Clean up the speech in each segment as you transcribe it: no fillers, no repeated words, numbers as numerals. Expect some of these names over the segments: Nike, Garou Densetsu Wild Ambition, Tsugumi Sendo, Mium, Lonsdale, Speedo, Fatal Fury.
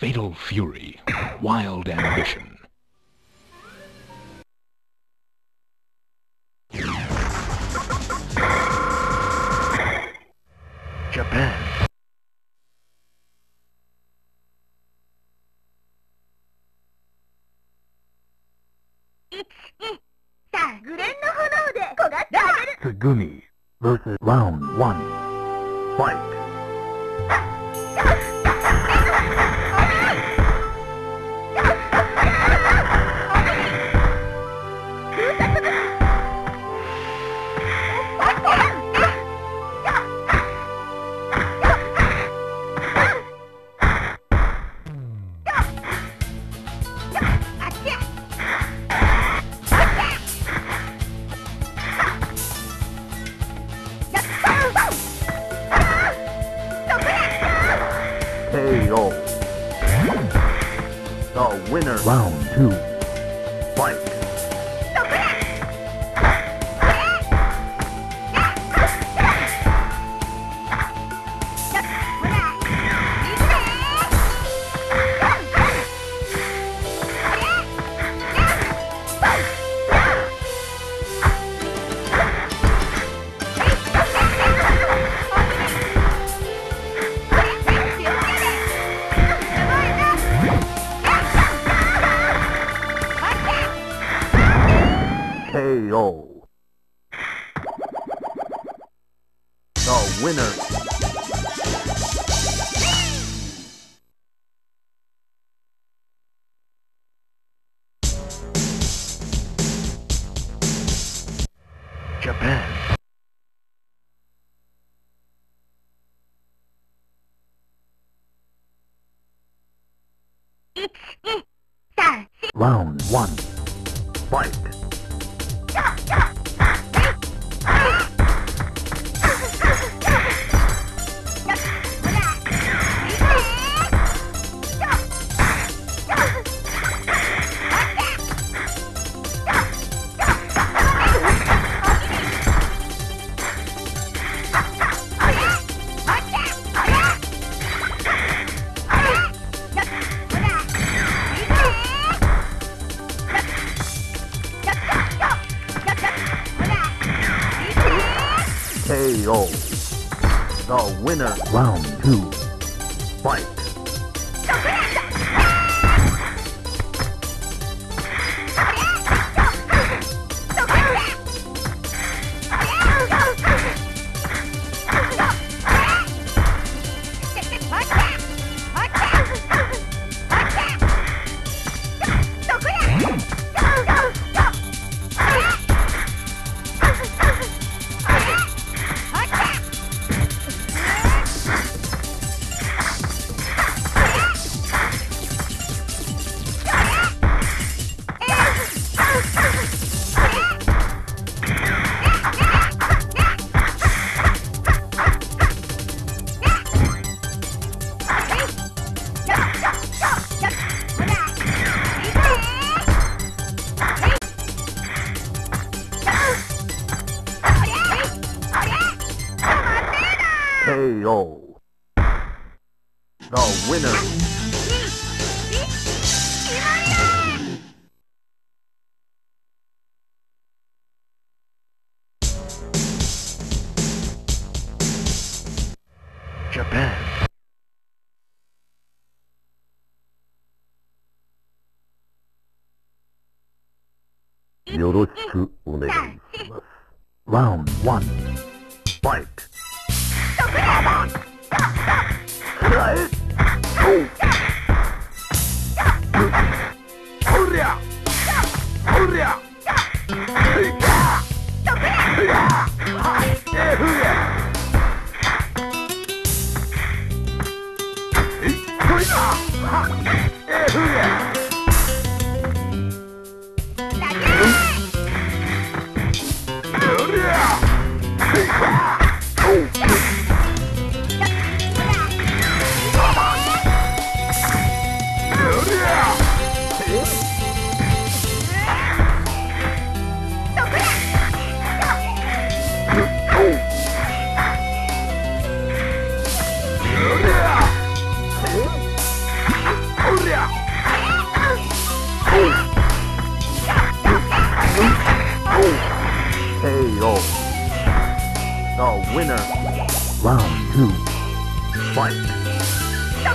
Fatal Fury, Wild Ambition. Japan. Tsugumi versus round 1. Fight. KO. The winner. Round 2. Fight. KO. The winner. Japan. Round 1. Fight. KO. The winner. Round 2. Fight. KO. The winner. Japan. Yoroshiku onegaishimasu. Round 1. Fight. Come on! Stop! Stop! Right? Oh! Hurrah! Hurrah! Hurrah! Hurrah! Winner. Round 2. Fight. You feel.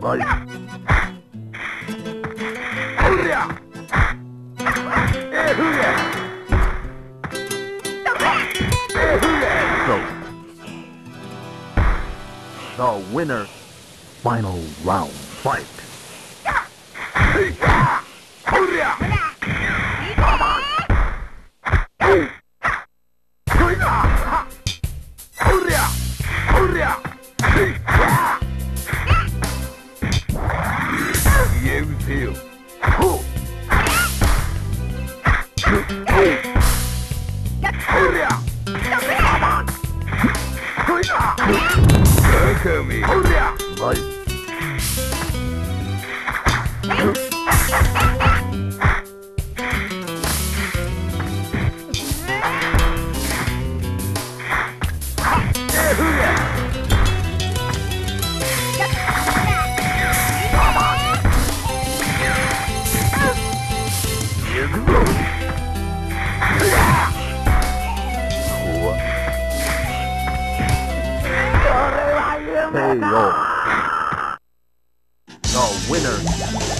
Bye. The winner, final round fight. The winner.